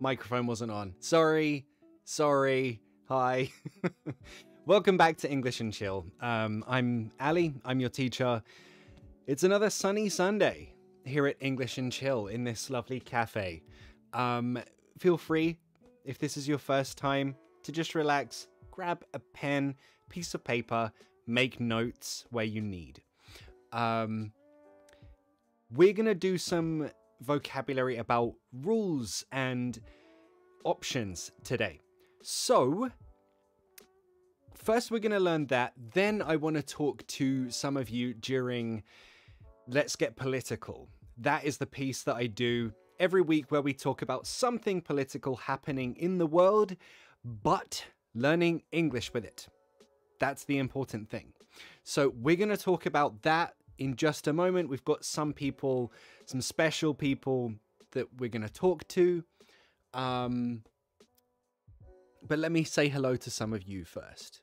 Microphone wasn't on. Sorry. Hi. Welcome back to English and Chill. I'm Ali. I'm your teacher. It's another sunny Sunday here at English and Chill in this lovely cafe. Feel free, if this is your first time, to just relax, grab a pen, piece of paper, make notes where you need. We're going to do some vocabulary about rules and options today. So, first we're going to learn that, then I want to talk to some of you during Let's Get Political. That is the piece that I do every week where we talk about something political happening in the world, but learning English with it. That's the important thing. So we're going to talk about that in just a moment. We've got some people, some special people that we're going to talk to. But let me say hello to some of you first.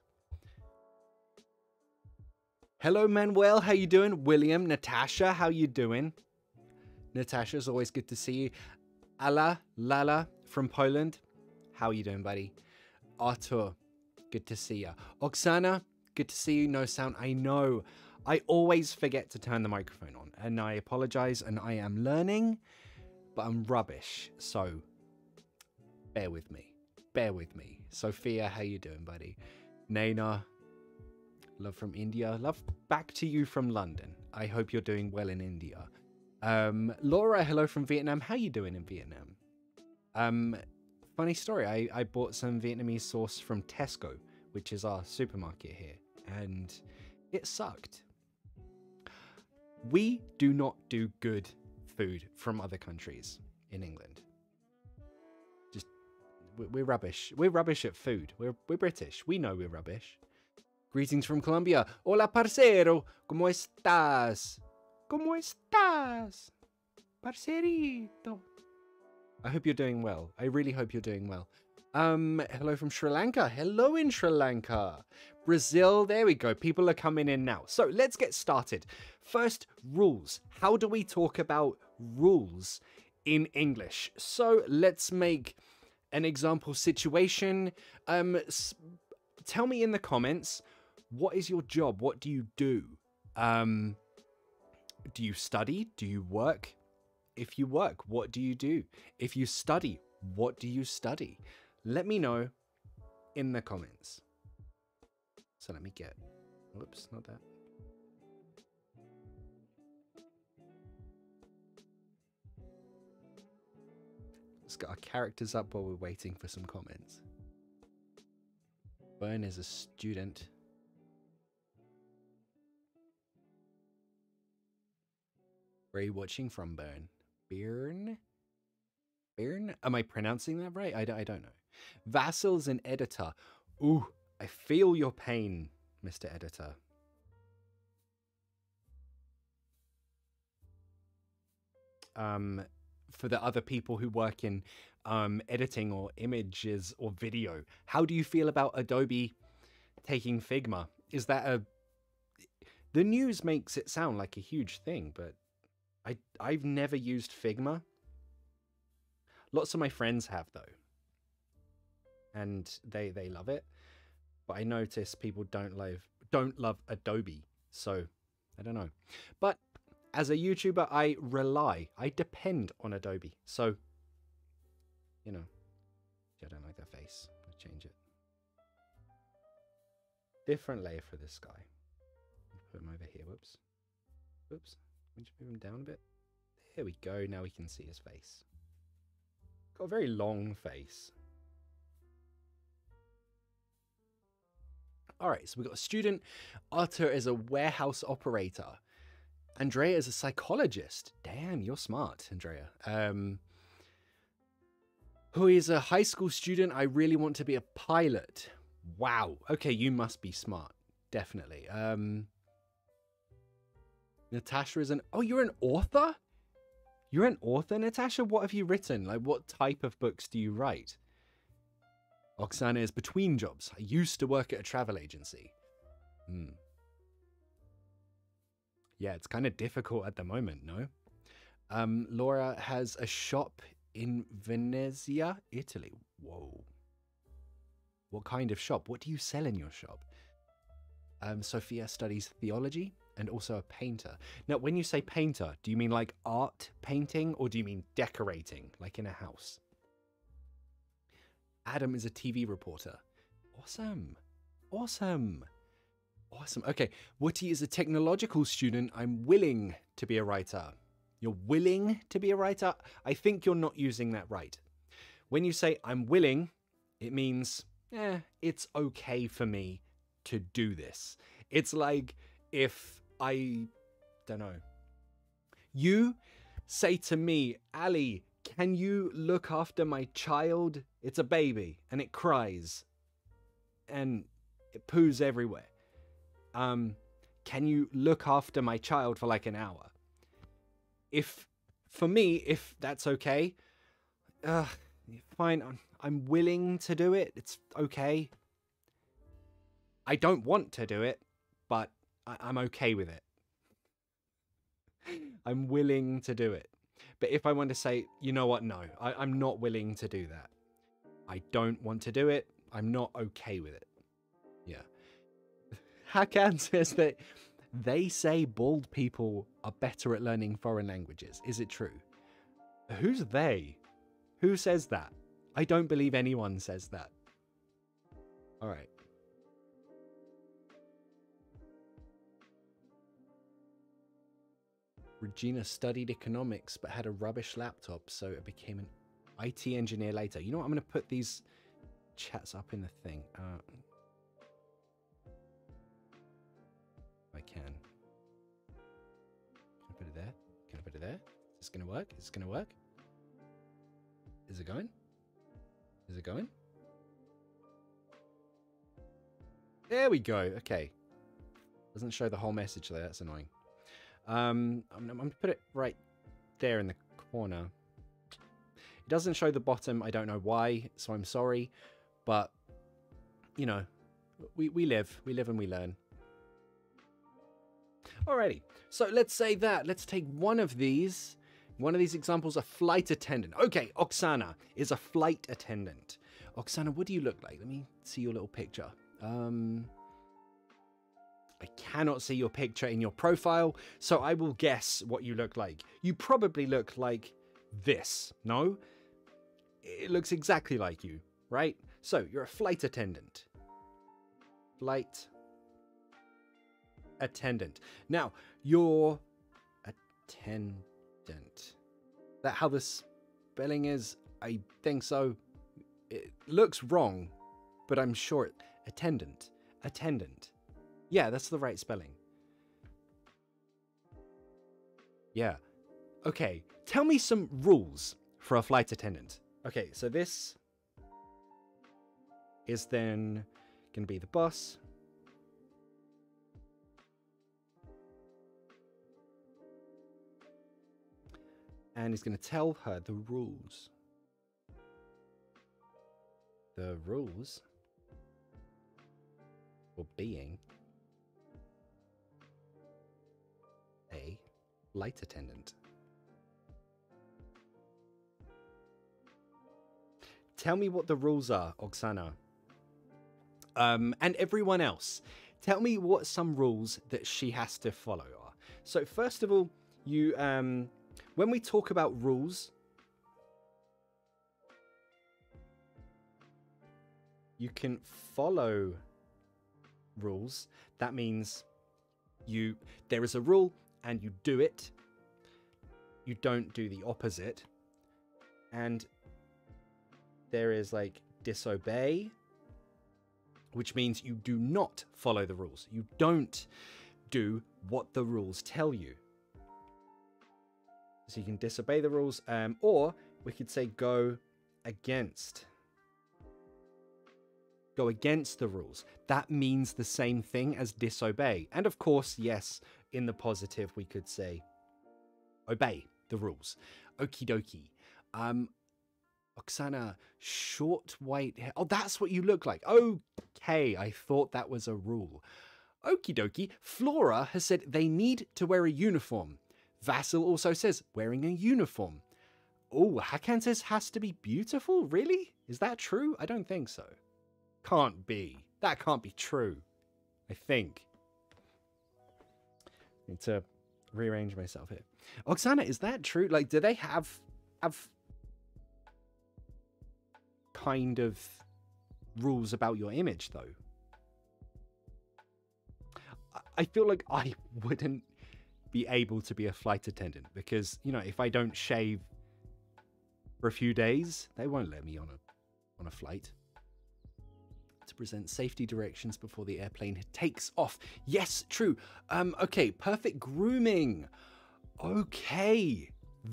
Hello, Manuel. How you doing? William, Natasha, how you doing? Natasha, it's always good to see you. Ala, Lala from Poland. How you doing, buddy? Artur, good to see you. Oksana, good to see you. No sound. I know. I always forget to turn the microphone on, and I apologize, and I am learning, but I'm rubbish, so bear with me. Sophia, how you doing, buddy? Naina, love from India. Love back to you from London. I hope you're doing well in India. Laura, hello from Vietnam. How you doing in Vietnam? Funny story, I bought some Vietnamese sauce from Tesco, which is our supermarket here, and it sucked. We do not do good food from other countries in England. Just, we're rubbish. We're rubbish at food. We're British. We know we're rubbish. Greetings from Colombia. Hola, parcero. ¿Cómo estás? ¿Cómo estás? Parcerito. I hope you're doing well. I really hope you're doing well. Hello from Sri Lanka. Hello in Sri Lanka. Brazil, there we go. People are coming in now. So let's get started. First, rules. How do we talk about rules in English? So let's make an example situation. Tell me in the comments, what is your job? What do you do? Do you study? Do you work? If you work, what do you do? If you study, what do you study? Let me know in the comments. So let me get, whoops, not that. Let's get our characters up while we're waiting for some comments. Byrne is a student. Where are you watching from, Byrne? Byrne? Am I pronouncing that right? I don't know. Vassil's an editor. Ooh, I feel your pain, Mr. Editor. For the other people who work in editing or images or video, how do you feel about Adobe taking Figma? Is that a... The news makes it sound like a huge thing, but I've never used Figma. Lots of my friends have, though. And they love it. But I notice people don't love Adobe. So, I don't know. But as a YouTuber, I depend on Adobe. So, you know, I don't like that face. I'll change it. Different layer for this guy. Put him over here. Whoops. Whoops. Would you move him down a bit? There we go. Now we can see his face. Got a very long face. All right, so we've got a student. Arthur is a warehouse operator. Andrea is a psychologist. Damn, you're smart, Andrea. Who is a high school student. I really want to be a pilot. Wow. Okay, you must be smart. Definitely. Natasha is an... Oh, you're an author? You're an author, Natasha? What have you written? Like, what type of books do you write? Oksana is between jobs. I used to work at a travel agency. Yeah, it's kind of difficult at the moment, no? Laura has a shop in Venezia, Italy. Whoa. What kind of shop? What do you sell in your shop? Sophia studies theology and also a painter. Now, when you say painter, do you mean like art painting or do you mean decorating, like in a house? Adam is a TV reporter. Awesome. Awesome. Awesome. Okay. Woody is a technological student. I'm willing to be a writer. You're willing to be a writer? I think you're not using that right. When you say I'm willing, it means, it's okay for me to do this. It's like if I don't know. You say to me, Ali, can you look after my child? It's a baby and it cries and it poos everywhere. Can you look after my child for like an hour? For me, if that's okay, fine, I'm willing to do it. It's okay. I don't want to do it, but I'm okay with it. I'm willing to do it. But if I want to say, you know what? No, I'm not willing to do that. I don't want to do it. I'm not okay with it. Yeah. Hakan says that they say bald people are better at learning foreign languages. Is it true? Who's they? Who says that? I don't believe anyone says that. All right. Regina studied economics but had a rubbish laptop, so it became an IT engineer later. You know what? I'm going to put these chats up in the thing. I can. Can I put it there? Can I put it there? Is this going to work? Is this going to work? Is it going? Is it going? There we go. Okay. Doesn't show the whole message there. That's annoying. I'm going to put it right there in the corner. It doesn't show the bottom. I don't know why, so I'm sorry. But, you know, we live. We live and we learn. Alrighty. So let's say that. Let's take one of these. One of these examples, a flight attendant. Okay, Oksana is a flight attendant. Oksana, what do you look like? Let me see your little picture. I cannot see your picture in your profile, so I will guess what you look like. You probably look like this, no? It looks exactly like you, right? So, you're a flight attendant. Flight attendant. Now, your attendant. That how the spelling is? I think so. It looks wrong, but I'm sure it... Attendant. Attendant. Yeah, that's the right spelling. Yeah. Okay, tell me some rules for a flight attendant. Okay, so this is then going to be the boss. And he's going to tell her the rules. The rules for being a flight attendant. Tell me what the rules are, Oksana. And everyone else. Tell me what some rules that she has to follow are. So first of all, you when we talk about rules, you can follow rules. That means there is a rule and you do it. You don't do the opposite. And there is like disobey, which means you do not follow the rules. You don't do what the rules tell you. So you can disobey the rules, or we could say go against. Go against the rules. That means the same thing as disobey. And of course, yes, in the positive, we could say obey the rules. Okie dokie. Oksana, short white hair. Oh, that's what you look like. Okay, I thought that was a rule. Okie dokie. Flora has said they need to wear a uniform. Vassal also says wearing a uniform. Oh, Hakan's has to be beautiful? Really? Is that true? I don't think so. Can't be. That can't be true. I think. Need to rearrange myself here. Oksana, is that true? Like, do they have kind of rules about your image, though? I feel like I wouldn't be able to be a flight attendant because, you know, if I don't shave for a few days, they won't let me on a flight. To present safety directions before the airplane takes off. Yes, true. Okay, perfect grooming. Okay,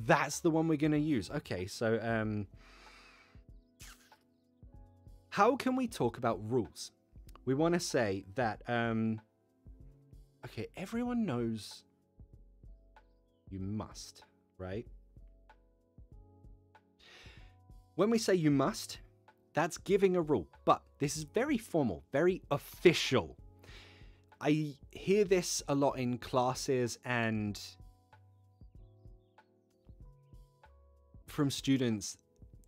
that's the one we're going to use. Okay, so how can we talk about rules? We want to say that okay, everyone knows you must, right? When we say you must, that's giving a rule, but this is very formal, very official. I hear this a lot in classes and from students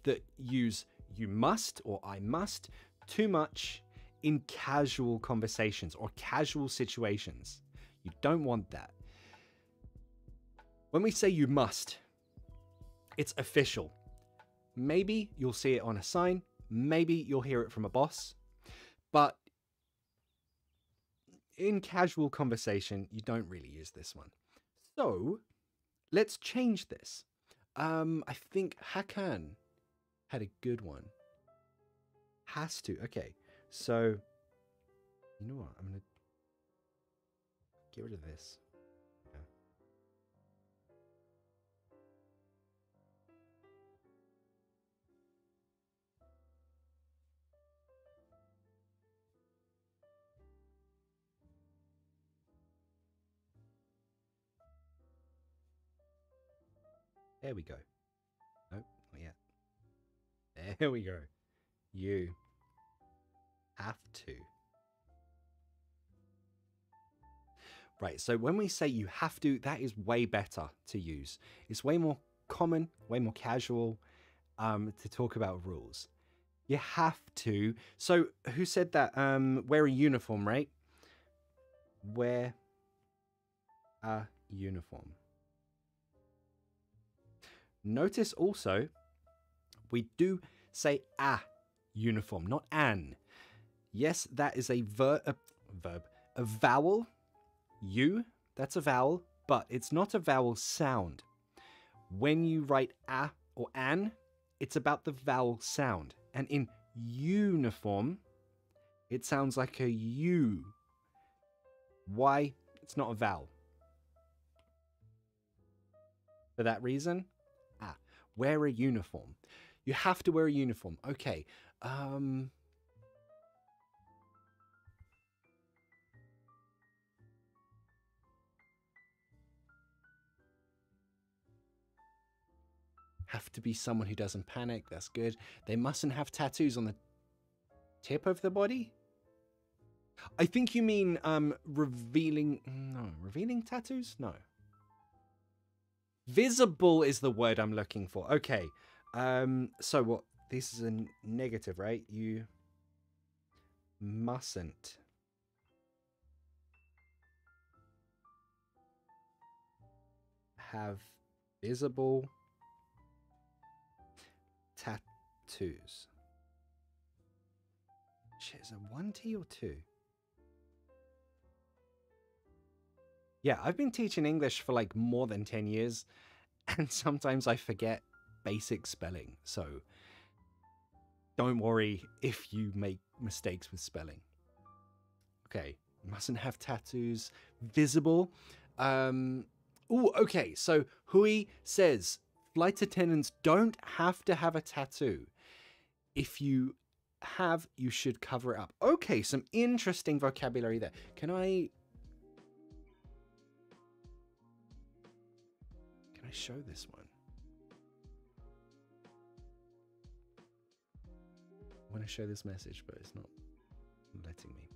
that use you must or I must too much in casual conversations or casual situations. You don't want that. When we say you must, it's official. Maybe you'll see it on a sign. Maybe you'll hear it from a boss, but in casual conversation, you don't really use this one. So let's change this. I think Hakan had a good one. Has to. Okay. So you know what? I'm going to get rid of this. Yeah. There we go. Nope, not yet. There we go. You have to. Right, so when we say you have to, that is way better to use. It's way more common, way more casual to talk about rules. You have to. So who said that? Wear a uniform, right? Wear a uniform. Notice also, we do say a uniform, not an. Yes, that is a vowel. U, that's a vowel, but it's not a vowel sound. When you write a or an, it's about the vowel sound. And in uniform, it sounds like a U. Why? It's not a vowel. For that reason, wear a uniform. You have to wear a uniform. Okay. Have to be someone who doesn't panic. That's good. They mustn't have tattoos on the tip of the body. I think you mean revealing. No, revealing tattoos? No. Visible is the word I'm looking for. Okay. So what? This is a negative, right? You mustn't. Have visible tattoos. Shit, is it 1T or 2? Yeah, I've been teaching English for like more than 10 years and sometimes I forget basic spelling. So don't worry if you make mistakes with spelling. Okay, mustn't have tattoos, visible. Oh, okay, so Hui says flight attendants don't have to have a tattoo. If you have, you should cover it up. Okay, some interesting vocabulary there. Can I show this one? I want to show this message, but it's not letting me.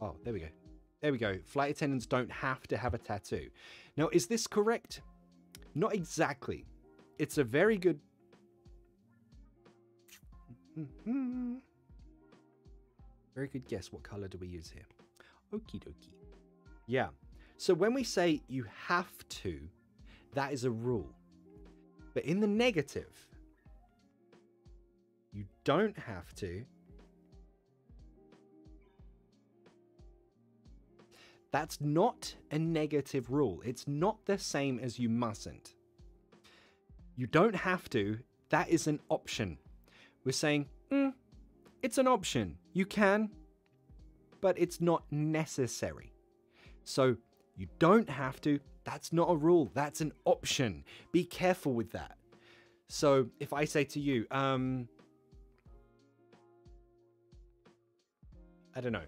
Oh, there we go. There we go. Flight attendants don't have to have a tattoo. Now, is this correct? Not exactly. It's a very good... Very good guess. What color do we use here? Okie dokie. Yeah. So when we say you have to, that is a rule. But in the negative, you don't have to. That's not a negative rule. It's not the same as you mustn't. You don't have to. That is an option. We're saying, it's an option. You can, but it's not necessary. So you don't have to. That's not a rule. That's an option. Be careful with that. So if I say to you, I don't know.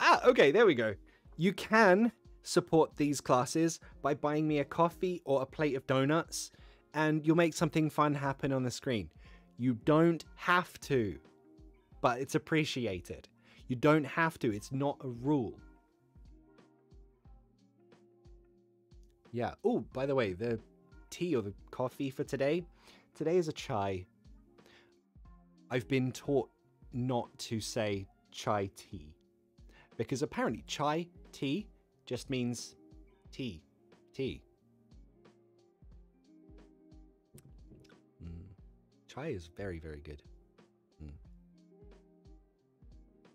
Ah, okay, there we go. You can support these classes by buying me a coffee or a plate of donuts, and you'll make something fun happen on the screen. You don't have to, but it's appreciated. You don't have to. It's not a rule. Yeah. Oh, by the way, the tea or the coffee for today is a chai. I've been taught not to say chai tea because apparently chai tea just means tea, tea. Chai is very, very good.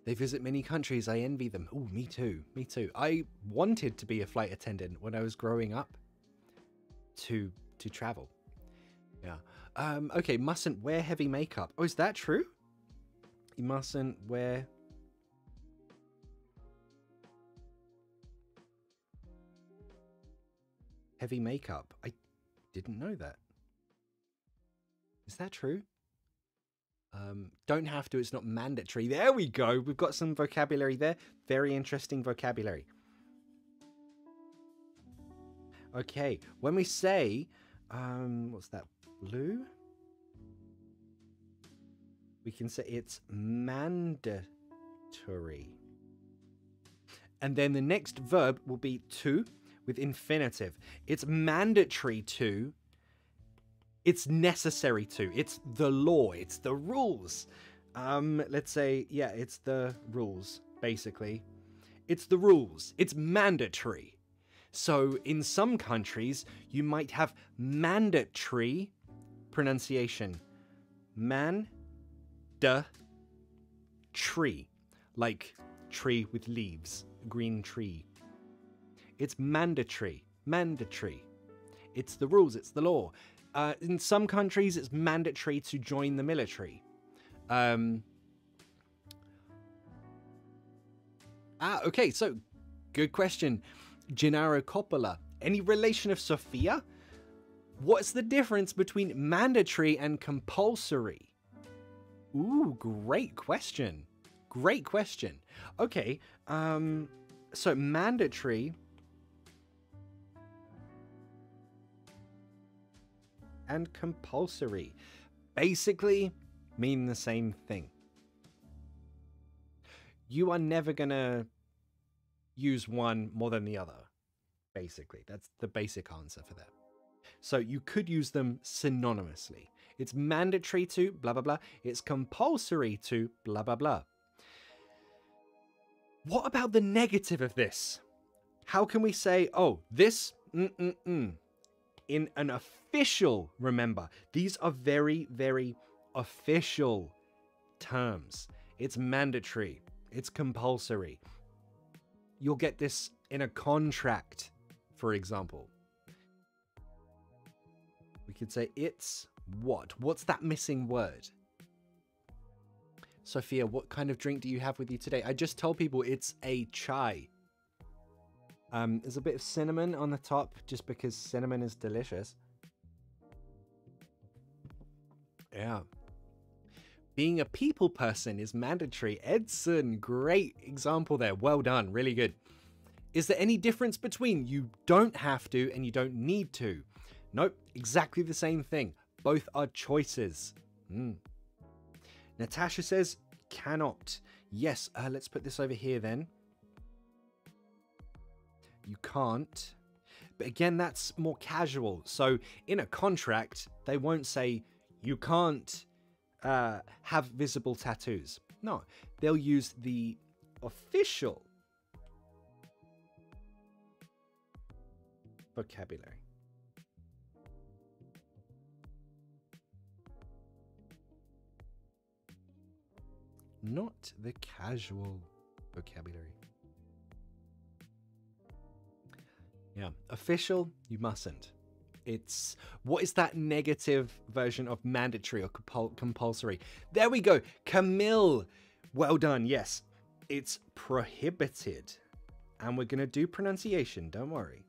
They visit many countries. I envy them. Oh, me too. Me too. I wanted to be a flight attendant when I was growing up to travel. Yeah. Okay. Mustn't wear heavy makeup. Oh, is that true? You mustn't wear. Heavy makeup. I didn't know that. Is that true? Don't have to. It's not mandatory. There we go. We've got some vocabulary there. Very interesting vocabulary. Okay. When we say, what's that? Blue? We can say it's mandatory. And then the next verb will be to with infinitive. It's mandatory to. It's necessary to. It's the law. It's the rules. Let's say, yeah, it's the rules, basically. It's the rules. It's mandatory. So in some countries, you might have mandatory pronunciation. Man-da-tree. Like tree with leaves. Green tree. It's mandatory. Mandatory. It's the rules. It's the law. In some countries, it's mandatory to join the military. Okay, so good question. Gennaro Coppola, any relation of Sophia? What's the difference between mandatory and compulsory? Ooh, great question. Great question. Okay, so mandatory... and compulsory basically mean the same thing. You are never gonna use one more than the other, basically. That's the basic answer for that. So you could use them synonymously. It's mandatory to blah blah blah. It's compulsory to blah blah blah. What about the negative of this? How can we say, oh, this in an official, remember, these are very, very official terms. It's mandatory. It's compulsory. You'll get this in a contract, for example. We could say it's what? What's that missing word? Sophia, what kind of drink do you have with you today? I just tell people it's a chai. There's a bit of cinnamon on the top just because cinnamon is delicious. Yeah. Being a people person is mandatory. Edson, great example there. Well done. Really good. Is there any difference between you don't have to and you don't need to? Nope. Exactly the same thing. Both are choices. Natasha says cannot. Yes. Let's put this over here then. You can't. But again, that's more casual. So in a contract, they won't say you can't have visible tattoos. No, they'll use the official vocabulary. Not the casual vocabulary. Yeah, official, you mustn't. It's, what is that negative version of mandatory or compulsory? There we go, Camille, well done, yes. It's prohibited. And we're gonna do pronunciation, don't worry.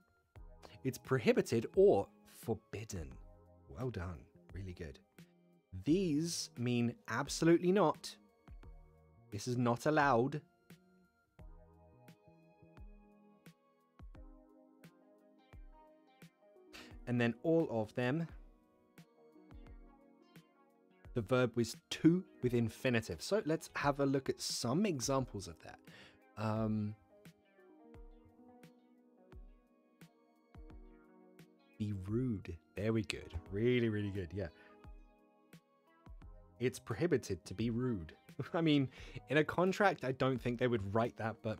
It's prohibited or forbidden. Well done, really good. These mean absolutely not. This is not allowed. And then all of them. The verb was to with infinitive. So let's have a look at some examples of that. Be rude. There we go. Really, really good. Yeah. It's prohibited to be rude. I mean, in a contract, I don't think they would write that, but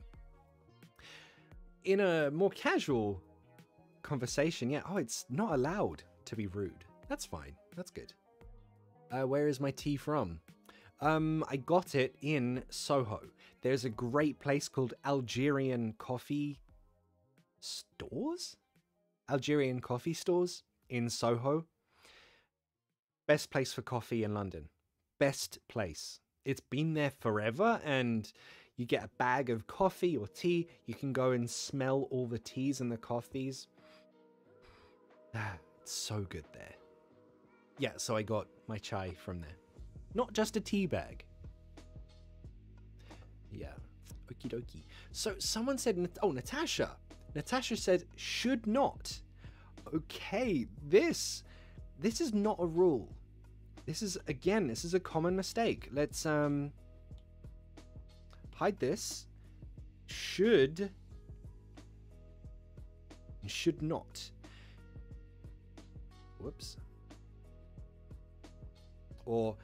in a more casual conversation, yeah. Oh, it's not allowed to be rude. That's fine. That's good. Where is my tea from? I got it in Soho. There's a great place called Algerian Coffee Stores? Algerian Coffee Stores in Soho. Best place for coffee in London. Best place. It's been there forever, and you get a bag of coffee or tea. You can go and smell all the teas and the coffees. Ah, it's so good there. Yeah, so I got my chai from there. Not just a tea bag. Yeah, okie dokie. So someone said, oh, Natasha. Natasha said, should not. Okay, this is not a rule. This is, again, this is a common mistake. Let's hide this. Should and should not. Whoops. Or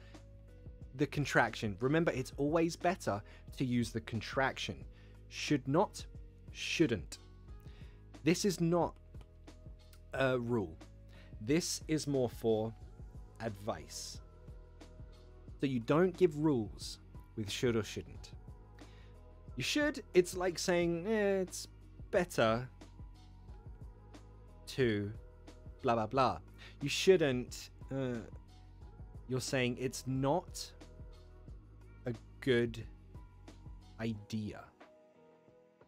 the contraction. Remember, it's always better to use the contraction. Should not, shouldn't. This is not a rule. This is more for advice. So you don't give rules with should or shouldn't. You should, it's like saying, eh, it's better to blah, blah, blah. You shouldn't, you're saying it's not a good idea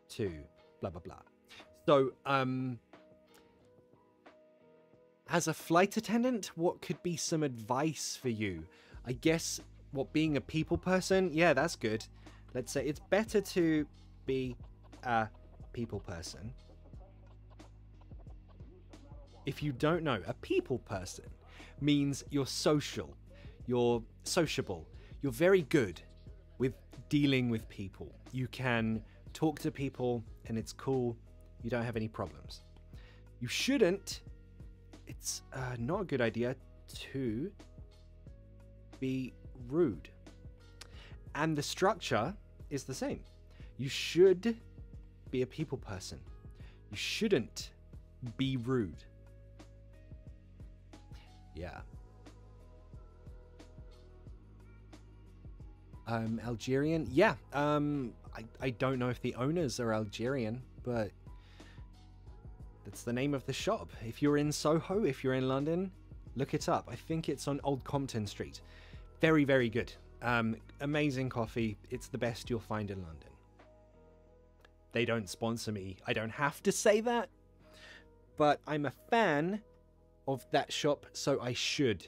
to blah, blah, blah. So, as a flight attendant, what could be some advice for you? I guess, what, being a people person? Yeah, that's good. Let's say it's better to be a people person. If you don't know, a people person means you're social, you're sociable, you're very good with dealing with people. You can talk to people and it's cool. You don't have any problems. You shouldn't. It's not a good idea to be rude. And the structure is the same. You should be a people person. You shouldn't be rude. Yeah. Algerian? Yeah. I don't know if the owners are Algerian, but that's the name of the shop. If you're in Soho, if you're in London, look it up. I think it's on Old Compton Street. Very, very good. Amazing coffee. It's the best you'll find in London. They don't sponsor me. I don't have to say that, but I'm a fan of that shop, so I should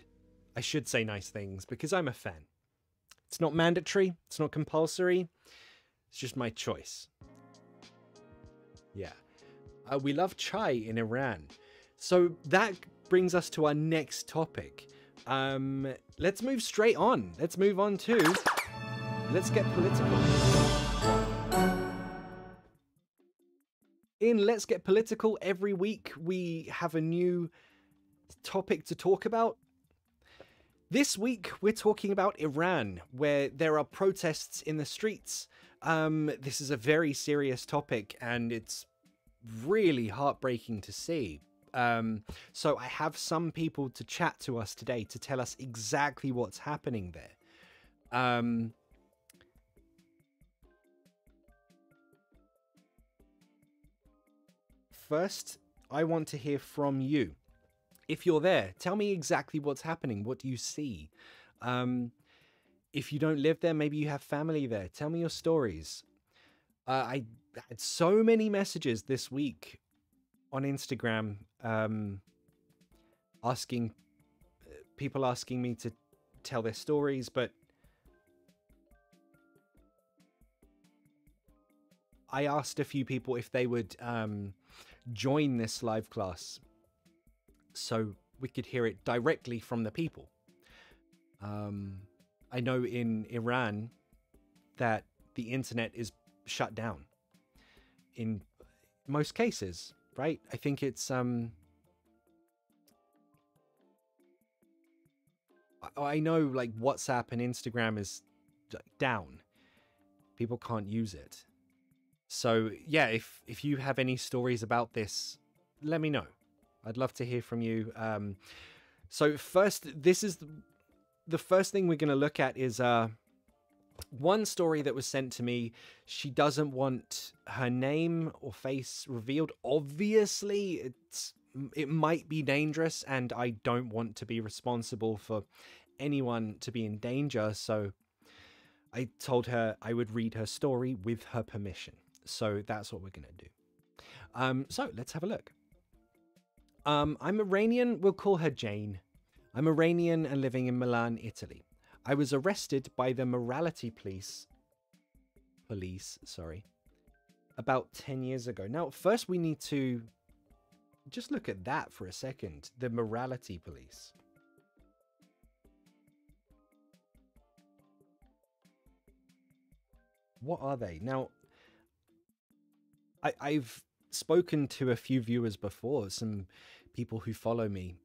say nice things because I'm a fan. It's not mandatory. It's not compulsory. It's just my choice. Yeah. We love chai in Iran. So that brings us to our next topic. Let's move straight on. Let's move on to, let's get political. In Let's Get Political, every week we have a new topic to talk about. This week we're talking about Iran, where there are protests in the streets. This is a very serious topic and it's really heartbreaking to see. So I have some people to chat to us today to tell us exactly what's happening there. First, I want to hear from you. If you're there, tell me exactly what's happening. What do you see? If you don't live there, maybe you have family there. Tell me your stories. I had so many messages this week on Instagram asking me to tell their stories, but I asked a few people if they would join this live class so we could hear it directly from the people. I know in Iran that the internet is shut down in most cases, right? I think it's I know like WhatsApp and Instagram is down. People can't use it. So yeah, if you have any stories about this, let me know. I'd love to hear from you. So first, this is the first thing we're going to look at is one story that was sent to me. She doesn't want her name or face revealed. Obviously, it might be dangerous, and I don't want to be responsible for anyone to be in danger. So I told her I would read her story with her permission. So that's what we're going to do. So let's have a look. I'm Iranian, we'll call her Jane. I'm Iranian and living in Milan, Italy. I was arrested by the morality police, about 10 years ago. Now, first we need to just look at that for a second, the morality police. What are they? Now, I've spoken to a few viewers before, some people who follow me,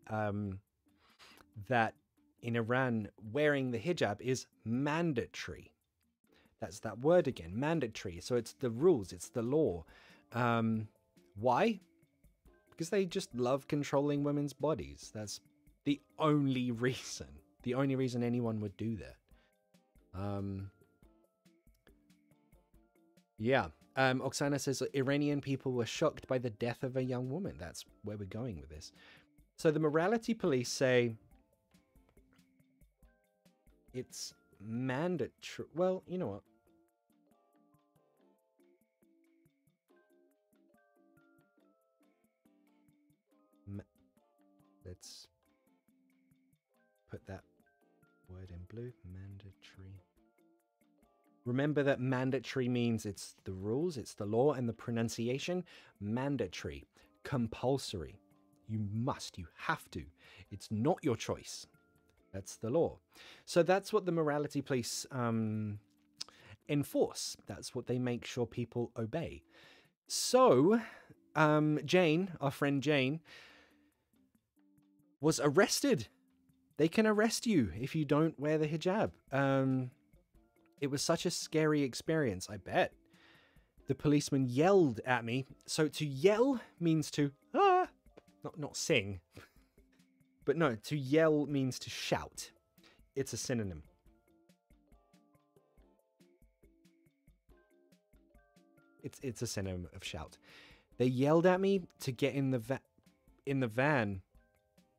that in Iran, wearing the hijab is mandatory. That's that word again, mandatory. So it's the rules, it's the law. Why? Because they just love controlling women's bodies. That's the only reason. The only reason anyone would do that. Yeah. Oksana says Iranian people were shocked by the death of a young woman. That's where we're going with this. So the morality police say it's mandatory. Well, you know what? Let's put that word in blue. Mandatory. Remember that mandatory means it's the rules, it's the law, and the pronunciation. Mandatory. Compulsory. You must. You have to. It's not your choice. That's the law. So that's what the morality police enforce. That's what they make sure people obey. So Jane, our friend Jane, was arrested. They can arrest you if you don't wear the hijab. It was such a scary experience, I bet. The policeman yelled at me. So to yell means to, not sing. But no, to yell means to shout. It's a synonym. It's a synonym of shout. They yelled at me to get in the van.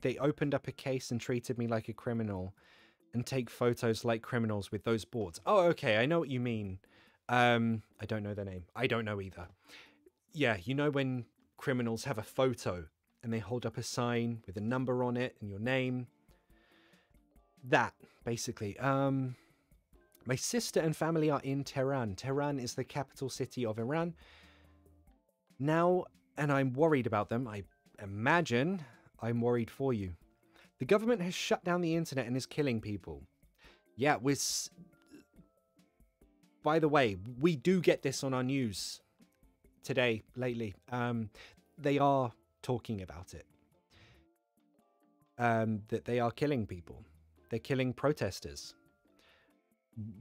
They opened up a case and treated me like a criminal and take photos like criminals with those boards. Oh, okay, I know what you mean. I don't know their name. I don't know either. Yeah, you know when criminals have a photo and they hold up a sign with a number on it and your name? That, basically. My sister and family are in Tehran. Tehran is the capital city of Iran. Now, and I'm worried about them. I imagine I'm worried for you. The government has shut down the internet and is killing people. Yeah, by the way, we do get this on our news. today, lately, they are talking about it. That they are killing people. They're killing protesters.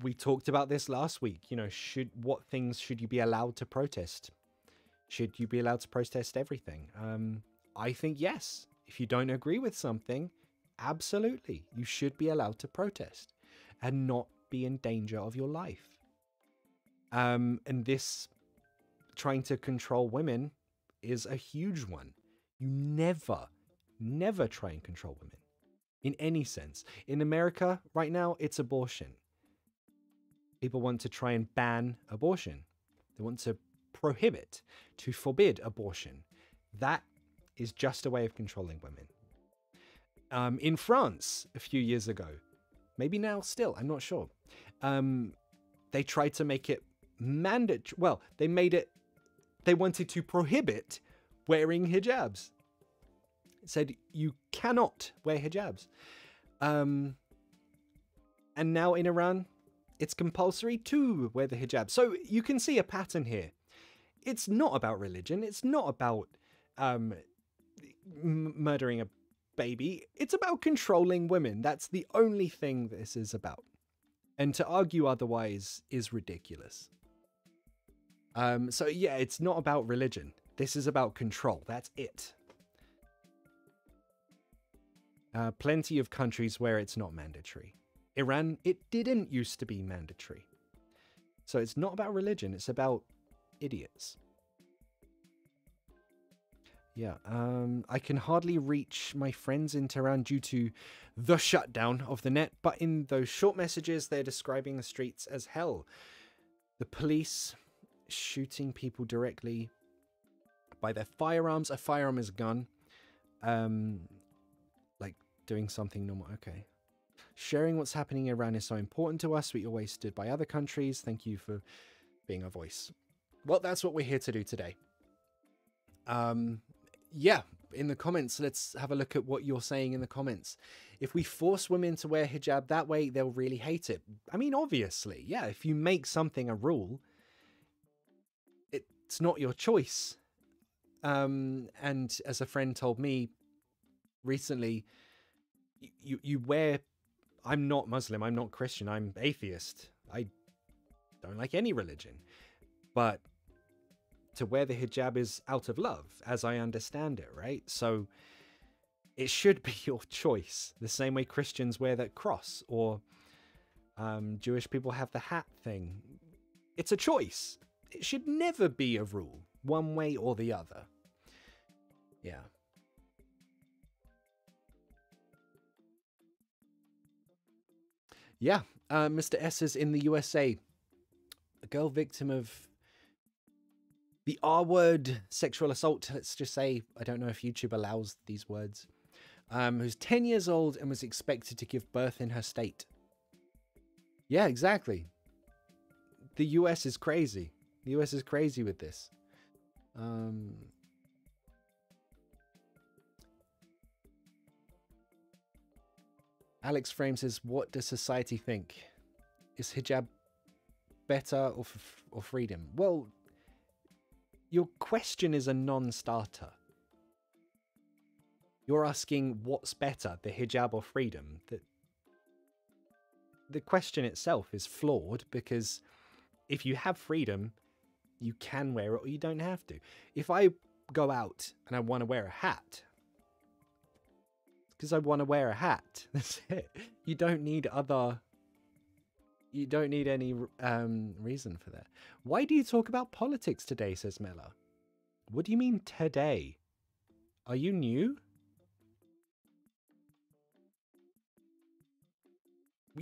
We talked about this last week. You know, what things should you be allowed to protest? Should you be allowed to protest everything? I think yes. If you don't agree with something, absolutely, you should be allowed to protest and not be in danger of your life. And this trying to control women is a huge one. You never try and control women in any sense. In America right now, it's abortion. People want to try and ban abortion. They want to prohibit, to forbid abortion. That is just a way of controlling women. In France a few years ago, maybe now still, I'm not sure, they tried to make it mandatory. Well, they made it, they wanted to prohibit wearing hijabs. It said you cannot wear hijabs. And now in Iran, it's compulsory to wear the hijab. So you can see a pattern here. It's not about religion. It's not about murdering a baby. It's about controlling women. That's the only thing this is about. And to argue otherwise is ridiculous. So yeah, it's not about religion. This is about control. That's it. Plenty of countries where it's not mandatory. Iran, it didn't used to be mandatory. So it's not about religion. It's about idiots. Yeah, I can hardly reach my friends in Tehran due to the shutdown of the net, but in those short messages, they're describing the streets as hell. The police shooting people directly by their firearms. A firearm is a gun. Like doing something normal. Okay. Sharing what's happening in Iran is so important to us. We always stood by other countries. Thank you for being a voice. Well, that's what we're here to do today. Yeah, in the comments, let's have a look at what you're saying in the comments. If we force women to wear hijab that way, they'll really hate it. I mean, obviously, yeah, if you make something a rule, it's not your choice. And as a friend told me recently, you wear... I'm not Muslim, I'm not Christian, I'm atheist. I don't like any religion. But... to wear the hijab is out of love, as I understand it, right? So it should be your choice. The same way Christians wear that cross, or Jewish people have the hat thing. It's a choice. It should never be a rule, one way or the other. Yeah. Yeah, Mr. S is in the USA. A girl victim of... the R-word, sexual assault, let's just say, I don't know if YouTube allows these words, who's 10 years old and was expected to give birth in her state. Yeah, exactly. The US is crazy. The US is crazy with this. Alex Frame says, what does society think? Is hijab better or freedom? Well... your question is a non-starter. You're asking what's better, the hijab or freedom? The question itself is flawed because if you have freedom, you can wear it or you don't have to. If I go out and I want to wear a hat, it's because I want to wear a hat. That's it. You don't need other... you don't need any reason for that. Why do you talk about politics today, says Mella? What do you mean today? Are you new?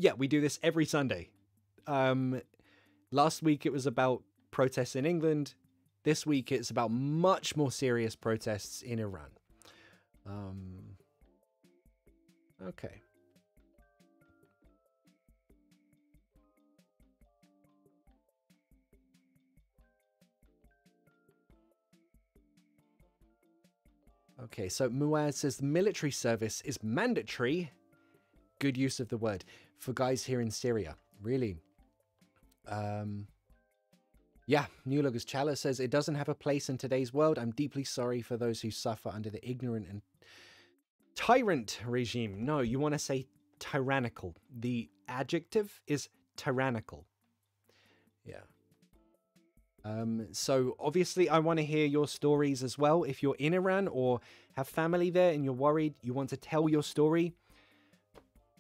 Yeah, we do this every Sunday. Last week it was about protests in England. This week it's about much more serious protests in Iran. Okay. Okay, so Muaz says the military service is mandatory. Good use of the word for guys here in Syria. Really? Yeah, New Loggers Chala says, it doesn't have a place in today's world. I'm deeply sorry for those who suffer under the ignorant and tyrant regime. No, you want to say tyrannical. The adjective is tyrannical. Yeah. So obviously I want to hear your stories as well. If you're in Iran or have family there and you're worried, you want to tell your story,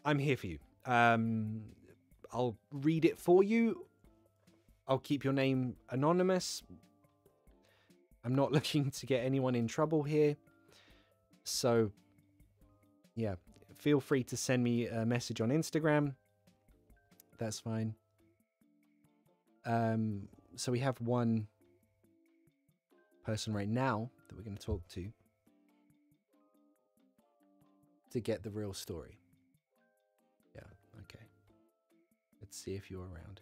I'm here for you. I'll read it for you. I'll keep your name anonymous. I'm not looking to get anyone in trouble here. So yeah, feel free to send me a message on Instagram. That's fine. So we have one person right now that we're going to talk to get the real story. Yeah, okay. Let's see if you're around.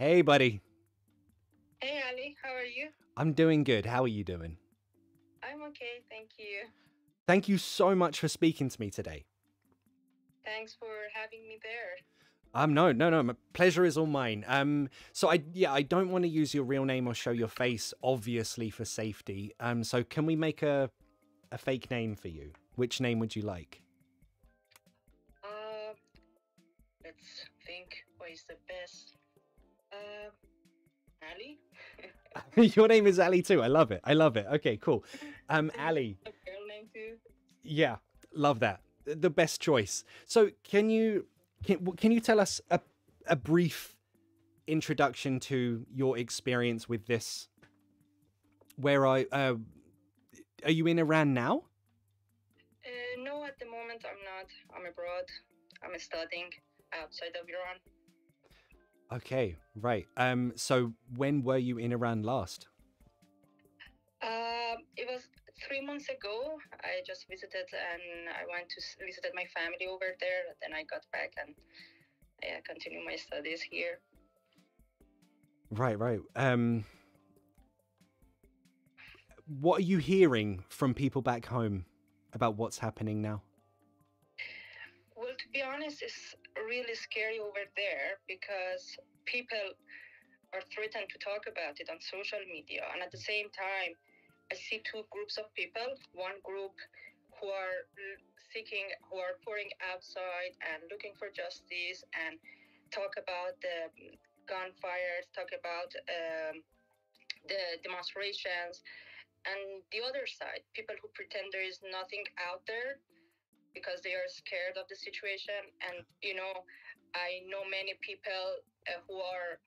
Hey, buddy. Hey, Ali. How are you? I'm doing good. How are you doing? I'm okay. Thank you. Thank you so much for speaking to me today. Thanks for having me there. No. My pleasure is all mine. So I don't want to use your real name or show your face, obviously, for safety. So can we make a fake name for you? Which name would you like? Let's think what is the best. Ali. Your name is Ali too. I love it. I love it. Okay, cool. Ali. A girl name too. Yeah, love that. The best choice. So, can you tell us a brief introduction to your experience with this? Are you in Iran now? No, at the moment I'm not. I'm abroad. I'm studying outside of Iran. Okay, right. So when were you in Iran last? It was 3 months ago. I just visited and I went to visit my family over there. Then I got back and I continue my studies here. Right. What are you hearing from people back home about what's happening now? Well, to be honest, it's really scary over there because people are threatened to talk about it on social media. And at the same time, I see two groups of people. One group who are pouring outside and looking for justice and talk about the gunfires, talk about the demonstrations. And the other side, people who pretend there is nothing out there because they are scared of the situation. And, you know, I know many people who are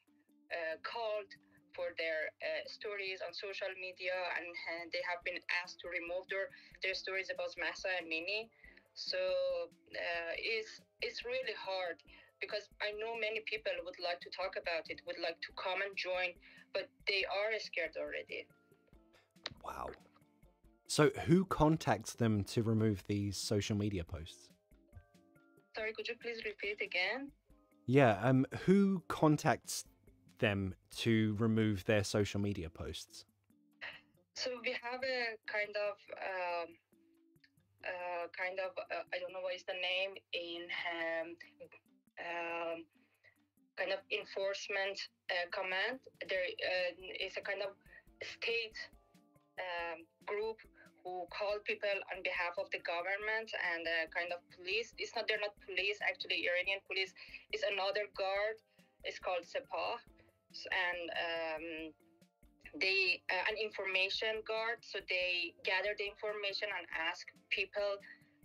called for their stories on social media, and they have been asked to remove their stories about Mahsa Amini. So it's really hard because I know many people would like to talk about it, would like to come and join, but they are scared already. Wow. So who contacts them to remove these social media posts? Sorry, could you please repeat again? Yeah, who contacts them to remove their social media posts? So we have a kind of I don't know what is the name in kind of enforcement command. There is a kind of state group who call people on behalf of the government and kind of police. They're not police, actually. Iranian police is another guard. It's called Sepah, and they an information guard. So they gather the information and ask people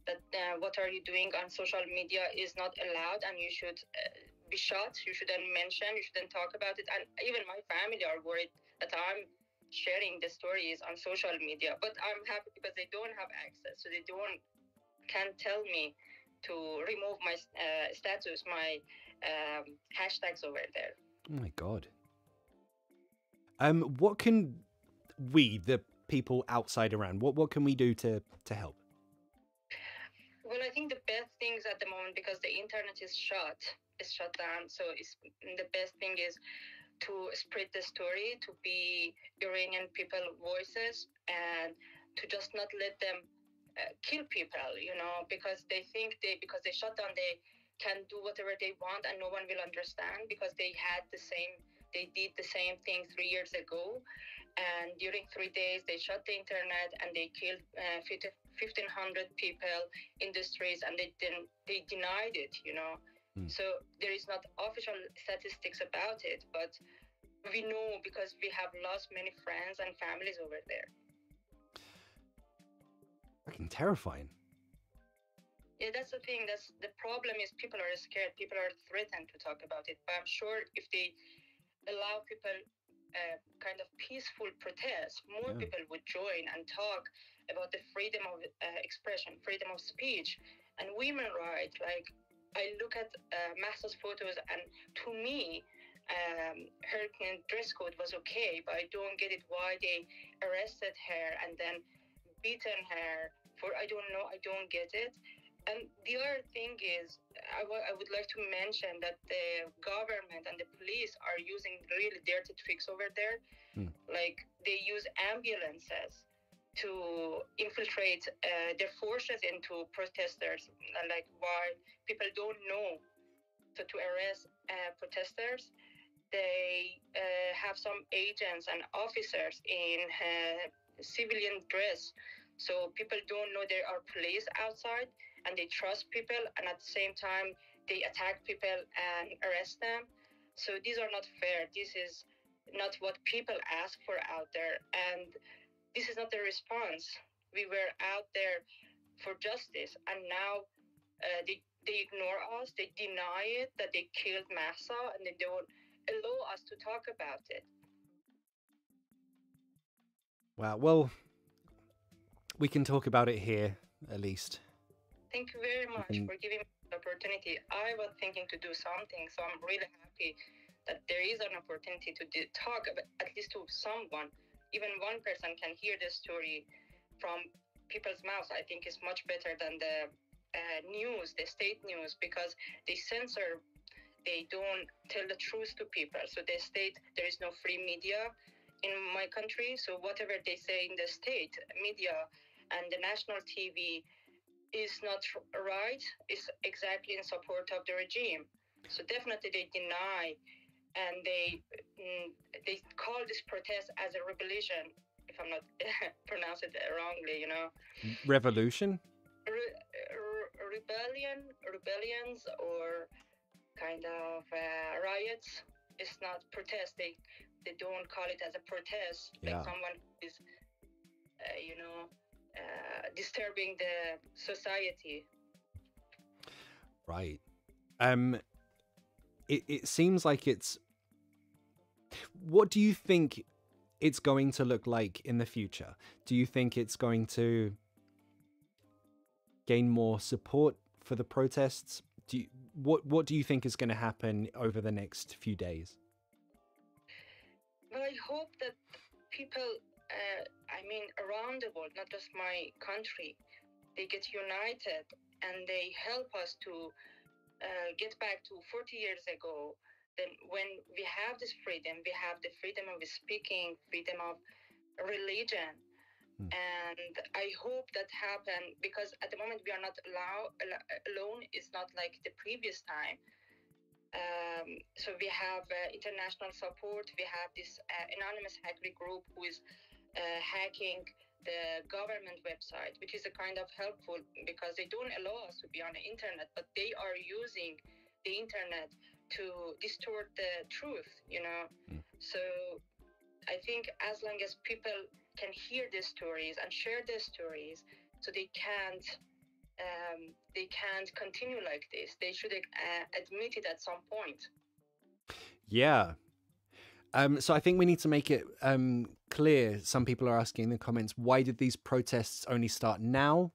that what are you doing on social media is not allowed, and you should be shot. You shouldn't mention. You shouldn't talk about it. And even my family are worried that I'm sharing the stories on social media, but I'm happy because they don't have access, so they can't tell me to remove my status, my hashtags over there. Oh my god. What can we, the people outside Iran, what can we do to help? Well, I think the best things at the moment, because the internet is shut down, so the best thing is to spread the story, to be Iranian people's voices, and to just not let them kill people, you know, because they think because they shut down, they can do whatever they want and no one will understand, because they did the same thing 3 years ago. And during 3 days, they shut the internet and they killed 1,500 people in the streets, and they denied it, you know. So there is not official statistics about it, but we know because we have lost many friends and families over there. Fucking terrifying. Yeah, that's the thing. That's the problem, is people are scared. People are threatened to talk about it. But I'm sure if they allow people kind of peaceful protests, more people would join and talk about the freedom of expression, freedom of speech, and women rights. Like, I look at Mahsa's photos, and to me, her dress code was okay, but I don't get it why they arrested her and then beaten her for, I don't know, I don't get it. And the other thing is, I would like to mention that the government and the police are using really dirty tricks over there. Like, they use ambulances to infiltrate their forces into protesters, like, while people don't know. So to arrest protesters, they have some agents and officers in civilian dress, so people don't know there are police outside, and they trust people, and at the same time they attack people and arrest them. So these are not fair. This is not what people ask for out there, and this is not the response. We were out there for justice, and now they ignore us. They deny it, that they killed Mahsa, and they don't allow us to talk about it. Wow. Well, we can talk about it here, at least. Thank you very much for giving me the opportunity. I was thinking to do something, so I'm really happy that there is an opportunity to talk, at least to someone. Even one person can hear the story from people's mouths. I think it's much better than the news, the state news, because they censor, they don't tell the truth to people. So the state, there is no free media in my country, so whatever they say in the state media and the national TV is not right, is exactly in support of the regime. So definitely they deny, and they call this protest as a revolution, if I'm not pronounce it wrongly, you know. Revolution? Rebellions or kind of riots. It's not protest. They don't call it as a protest. Yeah. Like someone is, you know, disturbing the society. Right. It seems like it's. What do you think it's going to look like in the future? Do you think it's going to gain more support for the protests? What do you think is going to happen over the next few days? Well, I hope that people, around the world, not just my country, they get united and they help us to get back to 40 years ago. Then when we have this freedom, we have the freedom of speaking, freedom of religion. And I hope that happen, because at the moment we are not alone. It's not like the previous time. So we have international support. We have this anonymous hacker group who is hacking the government website, which is a kind of helpful, because they don't allow us to be on the internet, but they are using the internet to distort the truth, you know. So I think as long as people can hear these stories and share their stories, so they can't continue like this. They should admit it at some point. Yeah. So I think we need to make it clear. Some people are asking in the comments, why did these protests only start now?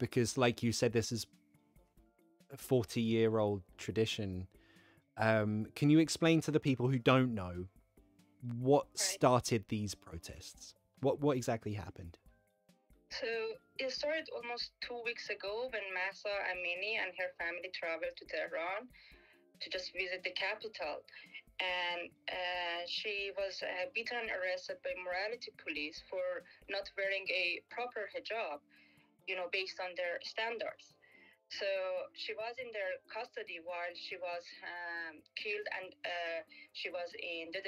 Because like you said, this is a 40-year-old tradition. Can you explain to the people who don't know what started these protests? What exactly happened? So it started almost 2 weeks ago when Mahsa Amini and her family traveled to Tehran to just visit the capital. and she was beaten and arrested by morality police for not wearing a proper hijab, you know, based on their standards. So she was in their custody while she was killed, and she was in the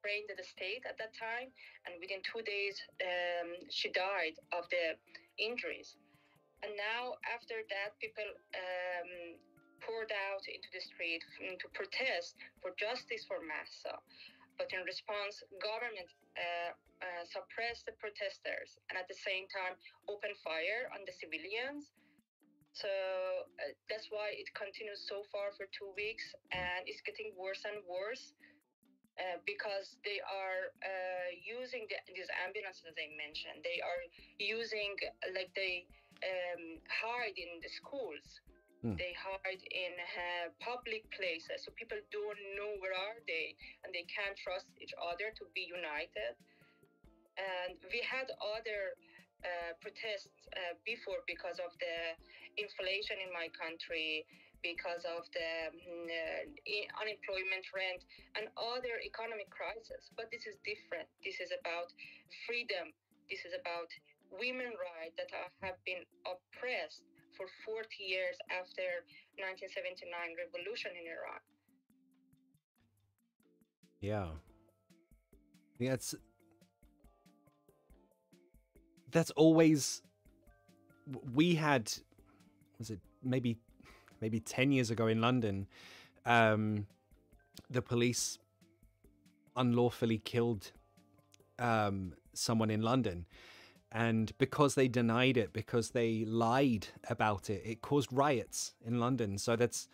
brain dead state at that time. And within 2 days, she died of the injuries. And now after that, people poured out into the street to protest for justice for Mahsa. But in response, government suppressed the protesters and at the same time opened fire on the civilians. So that's why it continues so far for 2 weeks, and it's getting worse and worse because they are using these ambulances, as I mentioned. They are using, like, they hide in the schools. They hide in public places, so people don't know where are they, and they can't trust each other to be united. And we had other protests before because of the inflation in my country, because of the unemployment rent and other economic crisis. But this is different. This is about freedom. This is about women's rights that have been oppressed for 40 years after 1979 revolution in Iran. Yeah. That's always, we had, was it maybe 10 years ago in London, the police unlawfully killed someone in London. And because they denied it, because they lied about it, it caused riots in London. So that's,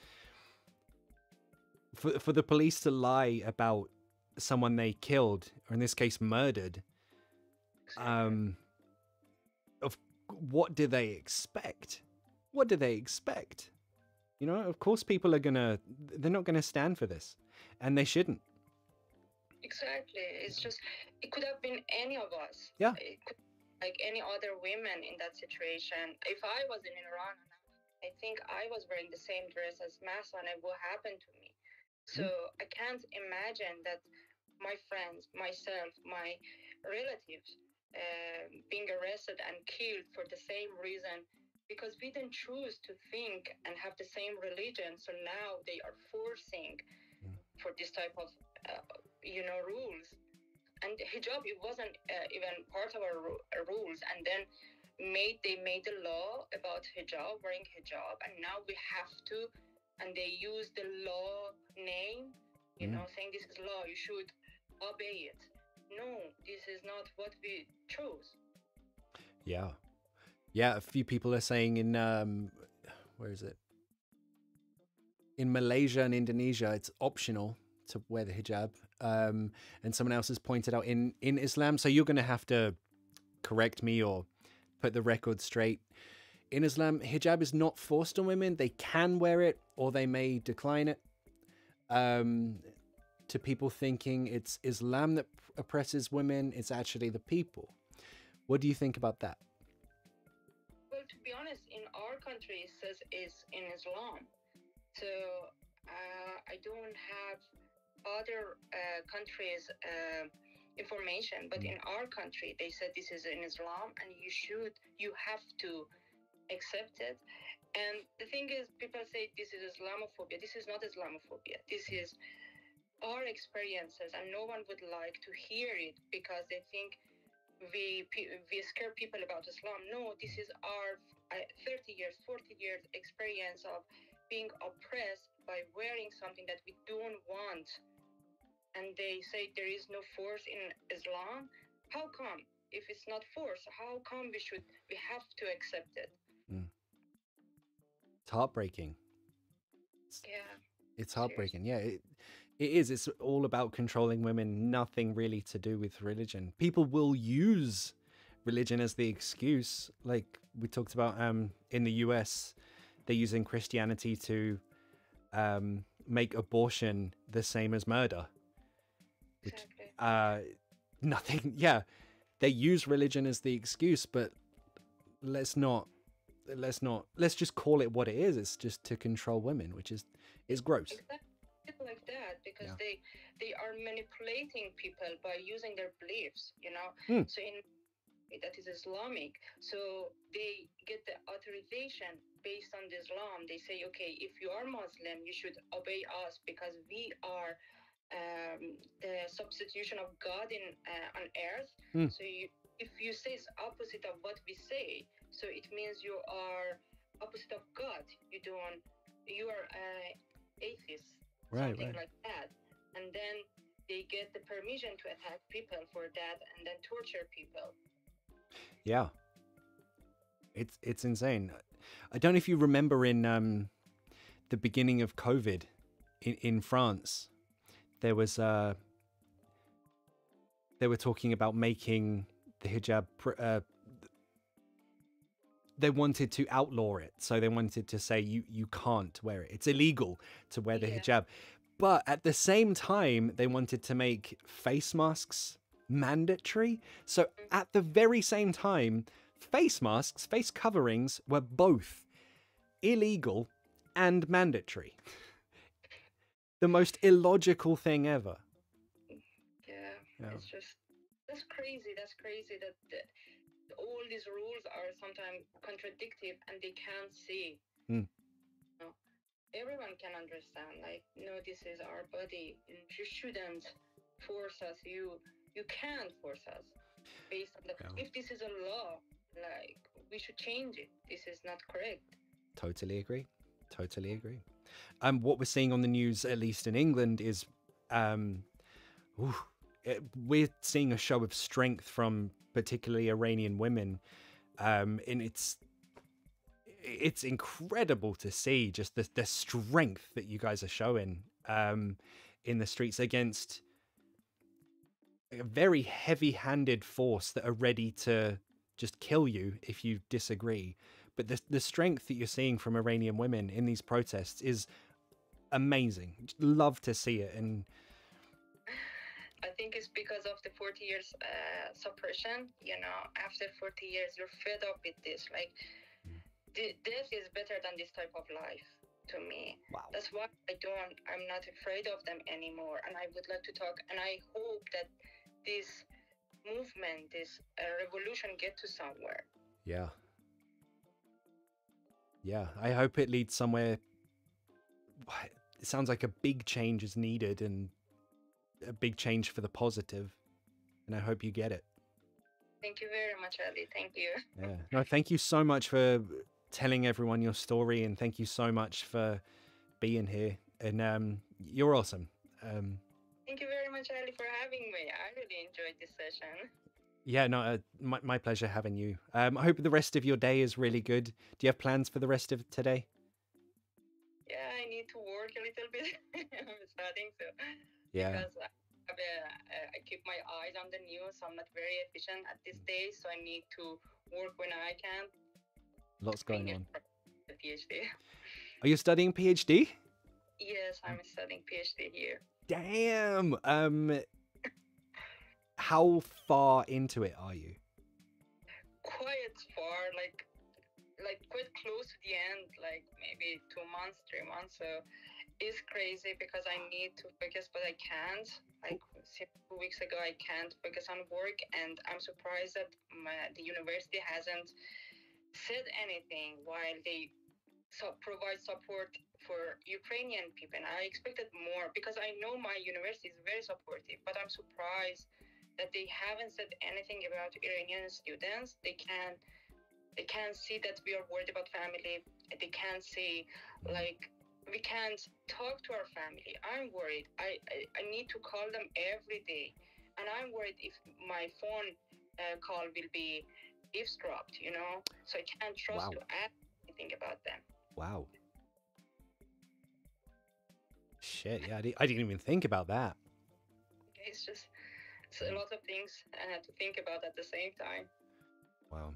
for the police to lie about someone they killed, or in this case murdered, what do they expect? What do they expect? You know, of course people are gonna, they're not gonna stand for this, and they shouldn't. Exactly. It's just, it could have been any of us. Yeah. It could, like any other women in that situation. If I was in Iran, I think I was wearing the same dress as Mahsa, and it will happen to me. So I can't imagine that my friends, myself, my relatives, being arrested and killed for the same reason, because we didn't choose to think and have the same religion. So now they are forcing for this type of, you know, rules. And hijab, it wasn't even part of our rules. And then they made the law about hijab, wearing hijab. And now we have to, and they use the law name, you know, saying this is law, you should obey it. No, this is not what we chose. Yeah. Yeah, a few people are saying in, where is it? In Malaysia and Indonesia, it's optional to wear the hijab. And someone else has pointed out in Islam, so you're going to have to correct me or put the record straight. In Islam, hijab is not forced on women. They can wear it or they may decline it. To people thinking it's Islam that oppresses women, it's actually the people. What do you think about that? Well, to be honest, in our country, it says it's in Islam. So I don't have other countries' information, but in our country, they said this is in Islam and you have to accept it. And the thing is, people say this is Islamophobia. This is not Islamophobia. This is our experiences, and no one would like to hear it because they think we scare people about Islam. No, this is our 30 years, 40 years experience of being oppressed by wearing something that we don't want. And they say there is no force in Islam. How come? If it's not force, how come we have to accept it? It's heartbreaking. Yeah. It's heartbreaking. Yeah, it is. It's all about controlling women. Nothing really to do with religion. People will use religion as the excuse. Like we talked about in the US, they're using Christianity to make abortion the same as murder. Exactly. Nothing. Yeah, they use religion as the excuse, but let's just call it what it is. It's just to control women, which is gross. Exactly. people like that, because they are manipulating people by using their beliefs, you know. So in that is Islamic, so they get the authorization based on the Islam. They say, okay, if you are Muslim, you should obey us because we are the substitution of God in on earth. So if you say it's opposite of what we say, so it means you are opposite of God. You are atheist, something like that. And then they get the permission to attack people for that and then torture people. Yeah, it's insane. I don't know if you remember in the beginning of COVID in France, there was they were talking about making the hijab. They wanted to outlaw it, so they wanted to say you can't wear it. It's illegal to wear the hijab, but at the same time they wanted to make face masks mandatory. So at the very same time, face masks, face coverings were both illegal and mandatory. The most illogical thing ever. Yeah. It's just, that's crazy that all these rules are sometimes contradictory and they can't see. You know, everyone can understand, like, no, this is our body and you shouldn't force us. You can't force us based on that. If this is a law, like, we should change it. This is not correct. Totally agree. What we're seeing on the news, at least in England, is we're seeing a show of strength from particularly Iranian women. And it's incredible to see just the strength that you guys are showing in the streets against a very heavy-handed force that are ready to just kill you if you disagree. But the strength that you're seeing from Iranian women in these protests is amazing. Just love to see it. And I think it's because of the 40 years suppression. You know, after 40 years, you're fed up with this. Like, death is better than this type of life to me. Wow. That's why I'm not afraid of them anymore. And I would like to talk, and I hope that this movement, this revolution get to somewhere. Yeah, I hope it leads somewhere. It sounds like a big change is needed, and a big change for the positive, and I hope you get it. Thank you very much, Ali. Thank you. Yeah. No, thank you so much for telling everyone your story, and thank you so much for being here, and you're awesome. Thank you very much, Ali, for having me. I really enjoyed this session. Yeah, no, my pleasure having you. I hope the rest of your day is really good. Do you have plans for the rest of today? Yeah, I need to work a little bit. I'm starting to. Yeah. Because I keep my eyes on the news. I'm not very efficient at this day, so I need to work when I can. Lots going on. The PhD. Are you studying PhD? Yes, I'm studying PhD here. Damn. How far into it are you? Quite far, like quite close to the end, like maybe 2 months, 3 months. So it's crazy because I need to focus, but I can't. Like 2 weeks ago, I can't focus on work, and I'm surprised that the university hasn't said anything while they provide support for Ukrainian people. And I expected more because I know my university is very supportive, but I'm surprised that they haven't said anything about Iranian students. They can't see that we are worried about family. They can't see, like, we can't talk to our family. I'm worried. I need to call them every day. And I'm worried if my phone call will be eavesdropped, you know? So I can't trust to ask anything about them. Wow. Shit, yeah, I didn't even think about that. It's just... a lot of things I had to think about at the same time. Wow.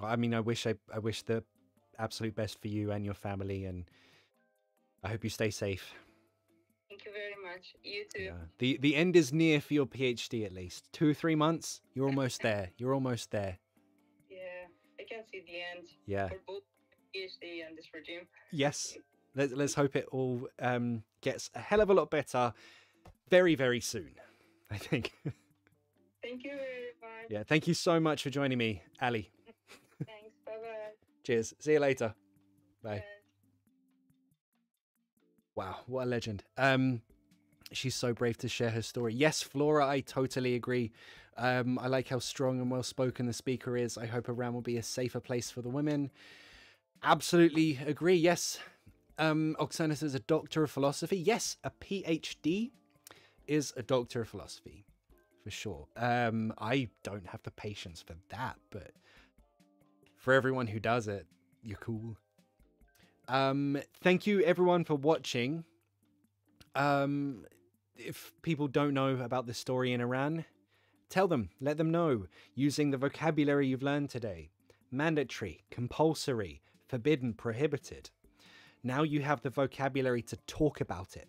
I mean, I wish the absolute best for you and your family, and I hope you stay safe. Thank you very much. You too. Yeah. The end is near for your PhD, at least 2 or 3 months. You're almost there. Yeah, I can see the end. Yeah. For both PhD and this regime. Yes. Let's hope it all gets a hell of a lot better very, very soon, I think. Thank you very much. Yeah, thank you so much for joining me, Ali. Thanks. Bye-bye. Cheers. See you later. Bye. Bye. Wow, what a legend. She's so brave to share her story. Yes, Flora, I totally agree. I like how strong and well-spoken the speaker is. I hope Iran will be a safer place for the women. Absolutely agree, yes. Oksana is a doctor of philosophy. Yes, a PhD is a doctor of philosophy, for sure. I don't have the patience for that, but for everyone who does it, you're cool. Thank you everyone for watching. If people don't know about the story in Iran, tell them, let them know, using the vocabulary you've learned today. Mandatory, compulsory, forbidden, prohibited. Now you have the vocabulary to talk about it.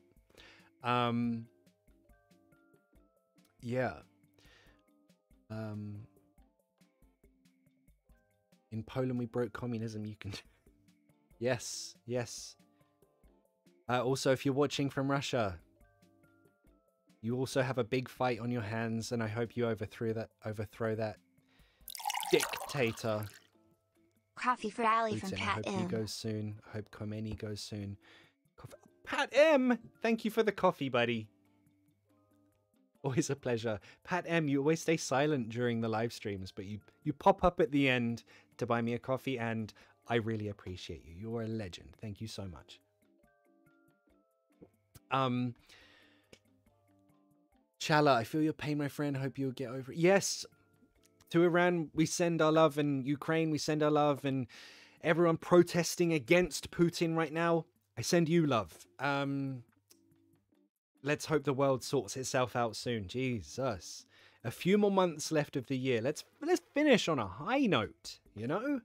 Yeah. In Poland, we broke communism. You can... Yes, yes. Also, if you're watching from Russia, you also have a big fight on your hands, and I hope you overthrow that dictator. Coffee for Ali from Pat M. I hope he goes soon. I hope Khomeini goes soon. Coffee. Pat M, thank you for the coffee, buddy. Always a pleasure. Pat M, you always stay silent during the live streams, but you pop up at the end to buy me a coffee, and I really appreciate you. You're a legend. Thank you so much. Chala, I feel your pain, my friend. Hope you'll get over it. Yes, to Iran we send our love, and Ukraine we send our love, and everyone protesting against Putin right now, I send you love. Let's hope the world sorts itself out soon. Jesus, a few more months left of the year. Let's finish on a high note, you know.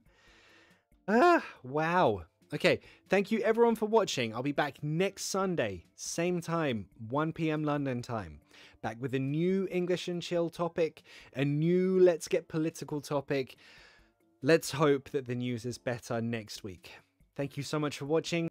Wow. Okay, thank you everyone for watching. I'll be back next Sunday, same time, 1 PM London time. Back with a new English and Chill topic, a new Let's Get Political topic. Let's hope that the news is better next week. Thank you so much for watching.